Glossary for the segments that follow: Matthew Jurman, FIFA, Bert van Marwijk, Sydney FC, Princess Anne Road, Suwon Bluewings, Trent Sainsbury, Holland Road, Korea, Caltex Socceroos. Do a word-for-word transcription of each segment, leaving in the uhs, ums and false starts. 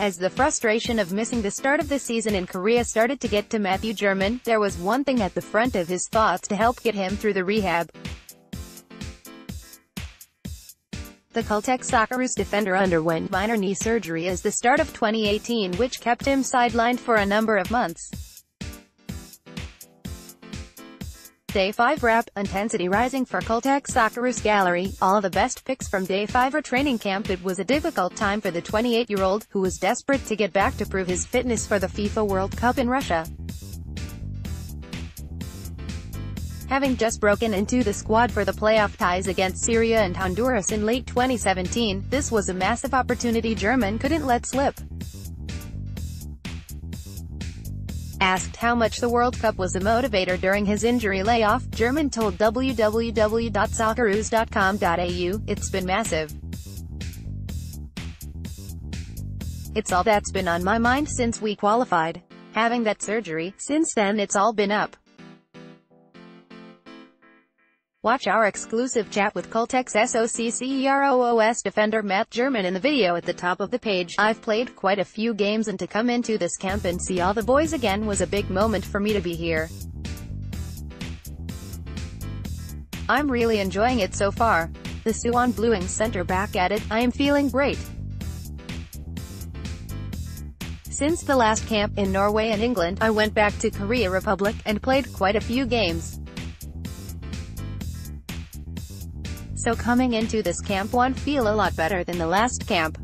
As the frustration of missing the start of the season in Korea started to get to Matthew Jurman, there was one thing at the front of his thoughts to help get him through the rehab. The Caltex Socceroos defender underwent minor knee surgery as the start of twenty eighteen, which kept him sidelined for a number of months. Day five wrap, intensity rising for Caltex Socceroos gallery. All the best picks from day five are training camp. It was a difficult time for the twenty-eight-year-old, who was desperate to get back to prove his fitness for the FIFA World Cup in Russia. Having just broken into the squad for the playoff ties against Syria and Honduras in late twenty seventeen, this was a massive opportunity Jurman couldn't let slip. Asked how much the World Cup was a motivator during his injury layoff, Jurman told w w w dot socceroos dot com dot a u, "It's been massive. It's all that's been on my mind since we qualified. Having that surgery, since then it's all been up." Watch our exclusive chat with Caltex Socceroos defender Matt Jurman in the video at the top of the page. "I've played quite a few games, and to come into this camp and see all the boys again was a big moment for me to be here. I'm really enjoying it so far." The Suwon Bluewings center back added, "I am feeling great. Since the last camp, in Norway and England, I went back to Korea Republic, and played quite a few games. So coming into this camp one feel a lot better than the last camp.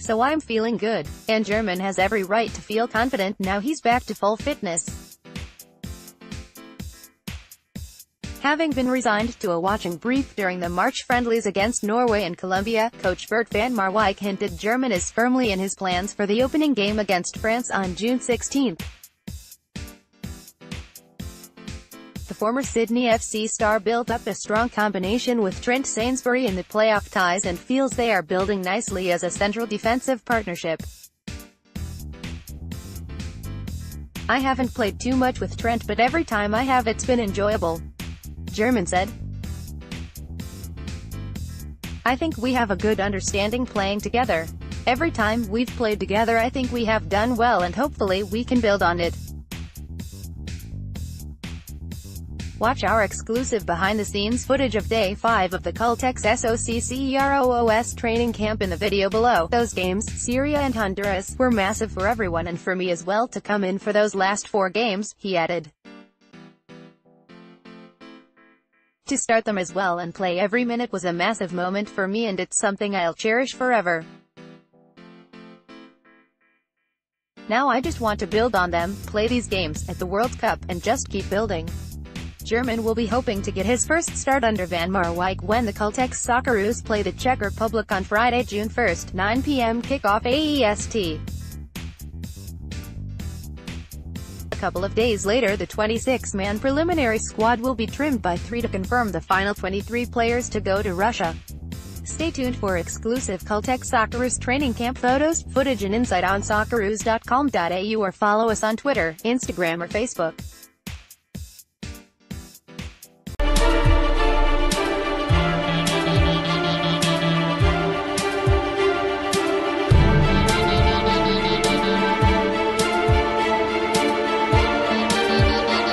So I'm feeling good, and Jurman has every right to feel confident now he's back to full fitness." Having been resigned to a watching brief during the March friendlies against Norway and Colombia, coach Bert van Marwijk hinted Jurman is firmly in his plans for the opening game against France on June sixteenth. The former Sydney F C star built up a strong combination with Trent Sainsbury in the playoff ties and feels they are building nicely as a central defensive partnership. "I haven't played too much with Trent, but every time I have, it's been enjoyable," Jurman said. "I think we have a good understanding playing together. Every time we've played together, I think we have done well, and hopefully we can build on it." Watch our exclusive behind-the-scenes footage of Day five of the Caltex Socceroos training camp in the video below. "Those games, Syria and Honduras, were massive for everyone and for me as well, to come in for those last four games," he added. "To start them as well and play every minute was a massive moment for me, and it's something I'll cherish forever. Now I just want to build on them, play these games, at the World Cup, and just keep building." Jurman will be hoping to get his first start under Van Marwijk when the Caltex Socceroos play the Czech Republic on Friday, June first, nine p m kickoff A E S T. A couple of days later, the twenty-six man preliminary squad will be trimmed by three to confirm the final twenty-three players to go to Russia. Stay tuned for exclusive Caltex Socceroos training camp photos, footage and insight on socceroos dot com dot a u, or follow us on Twitter, Instagram or Facebook.